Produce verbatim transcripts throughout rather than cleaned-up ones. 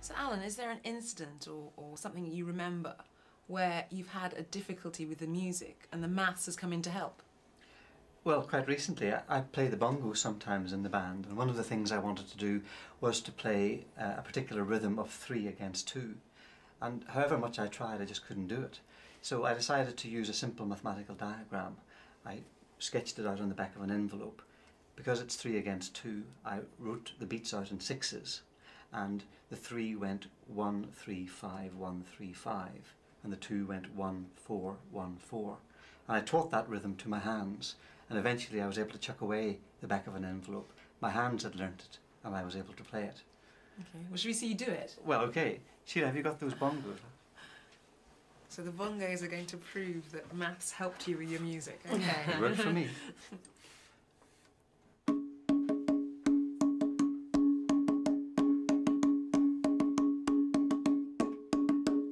So Alan, is there an incident or, or something you remember where you've had a difficulty with the music and the maths has come in to help? Well, quite recently I, I play the bongo sometimes in the band, and one of the things I wanted to do was to play uh, a particular rhythm of three against two, and however much I tried I just couldn't do it. So I decided to use a simple mathematical diagram. I sketched it out on the back of an envelope. Because it's three against two, I wrote the beats out in sixes, and the three went one, three, five, one, three, five, and the two went one, four, one, four. And I taught that rhythm to my hands, and eventually I was able to chuck away the back of an envelope. My hands had learnt it, and I was able to play it. Okay. Well, should we see you do it? Well, okay. Sheila, have you got those bongos? So the bongos are going to prove that maths helped you with your music. Okay. It worked for me.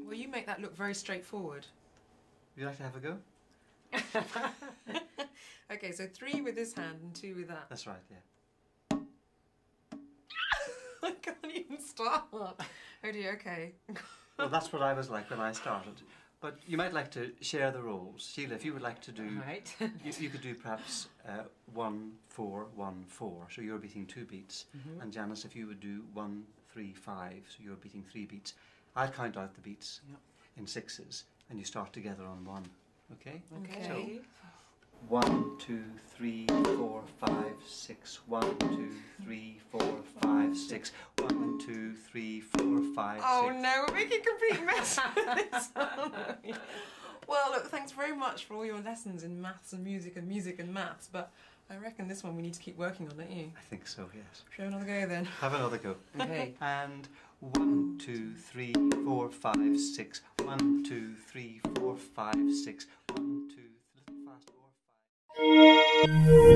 Well, you make that look very straightforward. Would you like to have a go? Okay, so three with this hand and two with that. That's right, yeah. I can't even start. Oh dear, okay. Well, that's what I was like when I started. But you might like to share the roles. Sheila, if you would like to do... Right. you, you could do perhaps uh, one, four, one, four. So you're beating two beats. Mm-hmm. And Janice, if you would do one, three, five. So you're beating three beats. I'll count out the beats yep. in sixes. And you start together on one. Okay? Okay. So, one, two, three, four, five, six. One, two, three, four, five, six. One, two, three, four, five, oh, six. Oh no, we're making a complete mess of this, aren't we? Well, look, thanks very much for all your lessons in maths and music and music and maths, but I reckon this one we need to keep working on, don't you? I think so, yes. Have another go then. Have another go. Okay. And one, two, three, four, five, six. One, two, three, four, five, six. One, two, three, little fast, four, five.